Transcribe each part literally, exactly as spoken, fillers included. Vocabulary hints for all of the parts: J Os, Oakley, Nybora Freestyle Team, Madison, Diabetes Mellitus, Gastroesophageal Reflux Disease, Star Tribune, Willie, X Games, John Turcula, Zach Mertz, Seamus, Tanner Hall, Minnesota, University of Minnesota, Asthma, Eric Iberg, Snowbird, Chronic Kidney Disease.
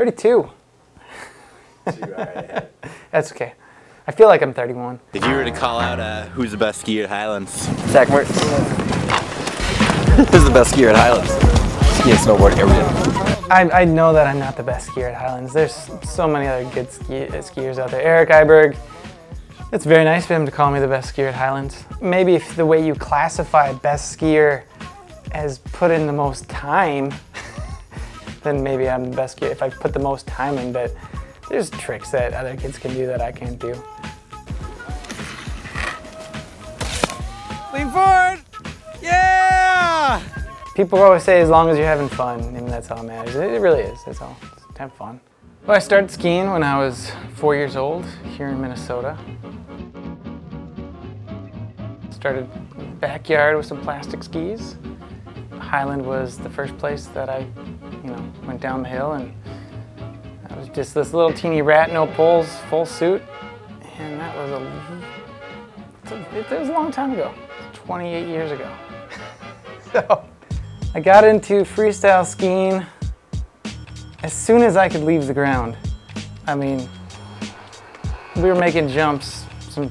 thirty-two. That's okay. I feel like I'm thirty-one. If you were to call out uh, who's the best skier at Highlands? Zach Mertz. Who's the best skier at Highlands? Ski and snowboard every day. I, I know that I'm not the best skier at Highlands. There's so many other good ski, uh, skiers out there. Eric Iberg. It's very nice for him to call me the best skier at Highlands. Maybe if the way you classify best skier as put in the most time, then maybe I'm the best skier if I put the most time in, but there's tricks that other kids can do that I can't do. Lean forward! Yeah! People always say as long as you're having fun, and that's all that matters. It really is, that's all. Just have fun. Well, I started skiing when I was four years old here in Minnesota. Started backyard with some plastic skis. Highland was the first place that I, you know, went down the hill, and I was just this little teeny rat, no poles, full suit, and that was a, it was a long time ago, twenty-eight years ago. So I got into freestyle skiing as soon as I could leave the ground. I mean, we were making jumps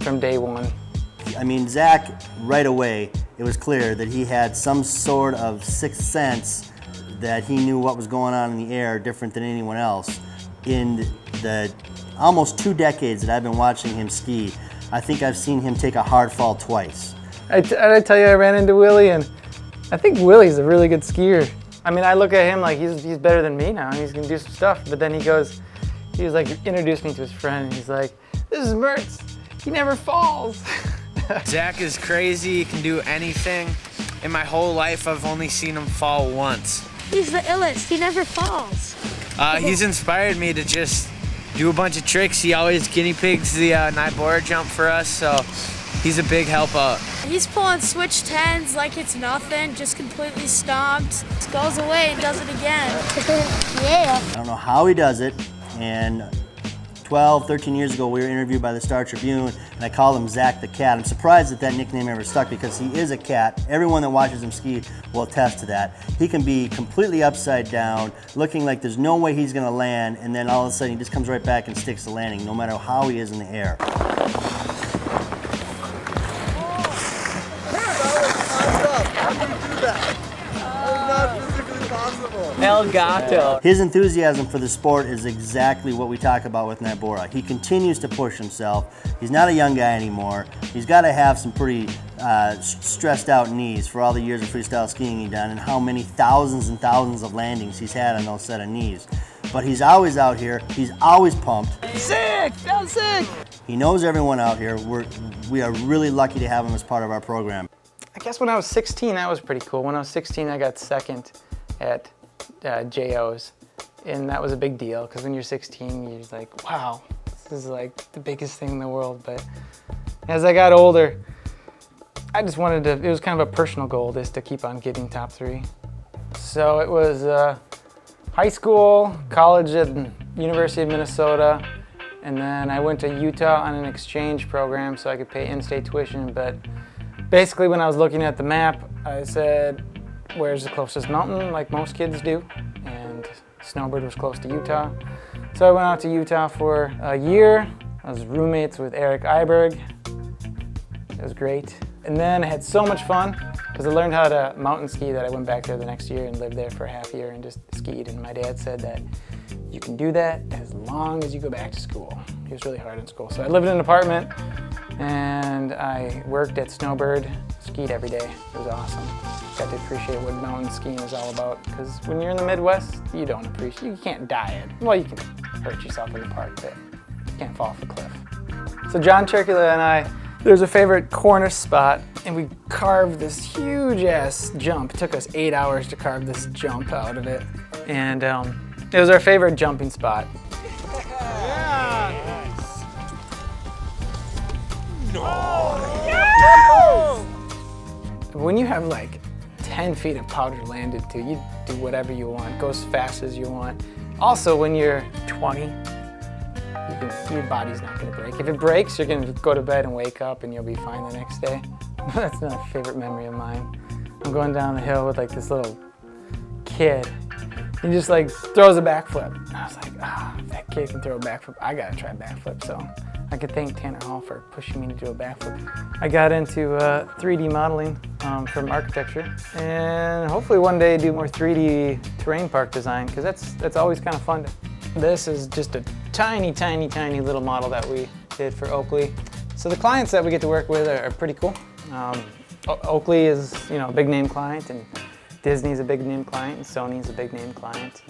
from day one. I mean, Zach, right away, it was clear that he had some sort of sixth sense that he knew what was going on in the air different than anyone else. In the almost two decades that I've been watching him ski, I think I've seen him take a hard fall twice. I, t I tell you, I ran into Willie, and I think Willie's a really good skier. I mean, I look at him like he's, he's better than me now, and he's gonna do some stuff, but then he goes, he was like, introduced me to his friend, and he's like, this is Mertz, he never falls. Zach is crazy, he can do anything. In my whole life, I've only seen him fall once. He's the illest, he never falls. Uh, he's inspired me to just do a bunch of tricks. He always guinea pigs the uh, Nybora jump for us, so he's a big help out. He's pulling switch tens like it's nothing, just completely stomped. Just goes away and does it again. Yeah. I don't know how he does it, and twelve, thirteen years ago, we were interviewed by the Star Tribune, and I called him Zach the Cat. I'm surprised that that nickname ever stuck because he is a cat. Everyone that watches him ski will attest to that. He can be completely upside down, looking like there's no way he's gonna land, and then all of a sudden he just comes right back and sticks the landing, no matter how he is in the air. El Gato. His enthusiasm for the sport is exactly what we talk about with Nybora. He continues to push himself. He's not a young guy anymore. He's got to have some pretty uh, stressed out knees for all the years of freestyle skiing he's done and how many thousands and thousands of landings he's had on those set of knees. But he's always out here. He's always pumped. Sick! That was sick! He knows everyone out here. We're, we are really lucky to have him as part of our program. I guess when I was sixteen, that was pretty cool. When I was sixteen, I got second at Uh, J Os, and that was a big deal because when you're sixteen, you're like, wow, this is like the biggest thing in the world. But as I got older, I just wanted to, it was kind of a personal goal just to keep on getting top three. So it was uh, high school, college at University of Minnesota, and then I went to Utah on an exchange program so I could pay in-state tuition. But basically when I was looking at the map, I said, where's the closest mountain, like most kids do, and Snowbird was close to Utah. So I went out to Utah for a year. I was roommates with Eric Iberg. It was great. And then I had so much fun, because I learned how to mountain ski that I went back there the next year and lived there for a half year and just skied, and my dad said that you can do that as long as you go back to school. He was really hard in school. So I lived in an apartment, and I worked at Snowbird, skied every day. It was awesome. Got to appreciate what mountain skiing is all about, because when you're in the Midwest, you don't appreciate, you can't diet. Well, you can hurt yourself in the park, but you can't fall off the cliff. So John Turcula and I, there's a favorite corner spot, and we carved this huge ass jump. It took us eight hours to carve this jump out of it. And um, it was our favorite jumping spot. Yeah! Nice. No! Oh, yes! When you have like ten feet of powder landed to, you do whatever you want, go as fast as you want. Also, when you're twenty, you can, your body's not gonna break. If it breaks, you're gonna go to bed and wake up and you'll be fine the next day. That's not a favorite memory of mine. I'm going down the hill with like this little kid and just like throws a backflip. And I was like, ah, oh, that kid can throw a backflip. I gotta try a backflip. So I could thank Tanner Hall for pushing me to do a backflip. I got into uh, three D modeling um, from architecture, and hopefully one day do more three D terrain park design, because that's that's always kind of fun. This is just a tiny, tiny, tiny little model that we did for Oakley. So the clients that we get to work with are, are pretty cool. Um, Oakley is, you know, a big name client, and Disney's a big name client, and Sony's a big name client.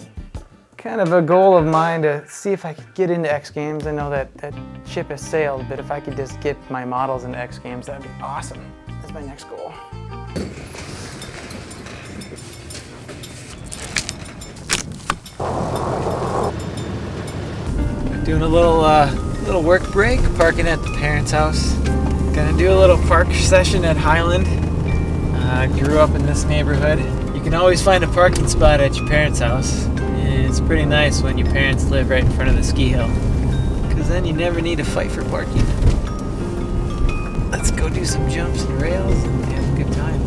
Kind of a goal of mine to see if I could get into X Games. I know that that ship has sailed, but if I could just get my models into X Games, that'd be awesome. That's my next goal. Doing a little uh, little work break, parking at the parents' house. Gonna do a little park session at Highland. I uh, grew up in this neighborhood. You can always find a parking spot at your parents' house. And it's pretty nice when your parents live right in front of the ski hill, because then you never need to fight for parking. Let's go do some jumps and rails and have a good time.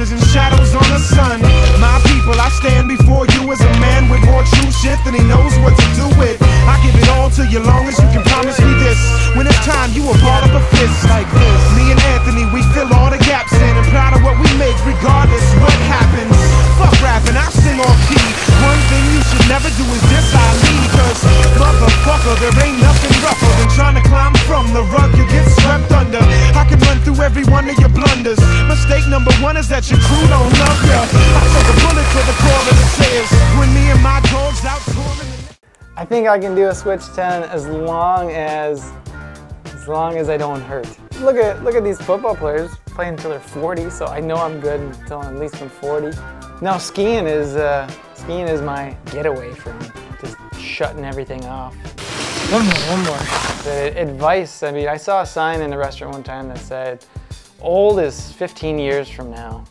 And shadows on the sun, my people, I stand before you as a man with more true shit than he knows what to do with. I give it all to you long as you can promise me this: when it's time, you will ball up a fist like this. Me and Anthony, we fill all the gaps in, and proud of what we make regardless what happens. Fuck rapping, I sing off key. One thing you should never do is diss I lead, cause motherfucker, there ain't nothing rougher than trying to climb from the rug you get swept under. I can run through every one of your blunders. Mistake number one is that your crew don't love ya. I took a bullet to the core of the stairs when me and my dogs out touring. I think I can do a switch ten as long as as long as I don't hurt. Look at look at these football players playing until they're forty, so I know I'm good until at least I'm forty. Now skiing is uh, skiing is my getaway from just shutting everything off. One more, one more. The advice, I mean, I saw a sign in a restaurant one time that said, old is fifteen years from now.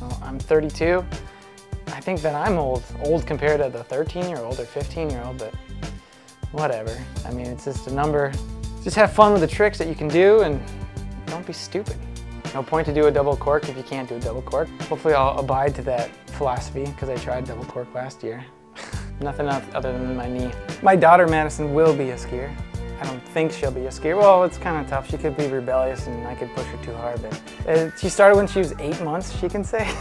Well, I'm thirty-two. I think that I'm old. Old compared to the thirteen-year-old or fifteen-year-old, but whatever. I mean, it's just a number. Just have fun with the tricks that you can do, and don't be stupid. No point to do a double cork if you can't do a double cork. Hopefully I'll abide to that philosophy, because I tried double cork last year. Nothing else other than my knee. My daughter, Madison, will be a skier. I don't think she'll be a skier. Well, it's kind of tough. She could be rebellious and I could push her too hard, but she started when she was eight months, she can say.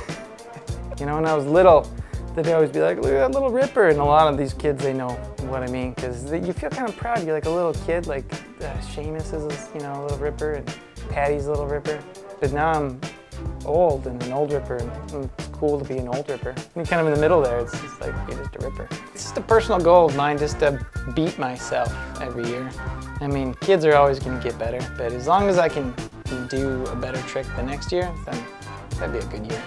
You know, when I was little, they'd always be like, look at that little ripper. And a lot of these kids, they know what I mean, because you feel kind of proud. You're like a little kid, like uh, Seamus is, a, you know, a little ripper, and Patty's a little ripper. But now I'm old and an old ripper, and it's cool to be an old ripper. I'm kind of in the middle there. It's just like, you're just a ripper. It's just a personal goal of mine, just to beat myself every year. I mean, kids are always gonna get better, but as long as I can do a better trick the next year, then that'd be a good year.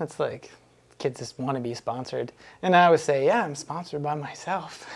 It's like, kids just want to be sponsored. And I would say, yeah, I'm sponsored by myself.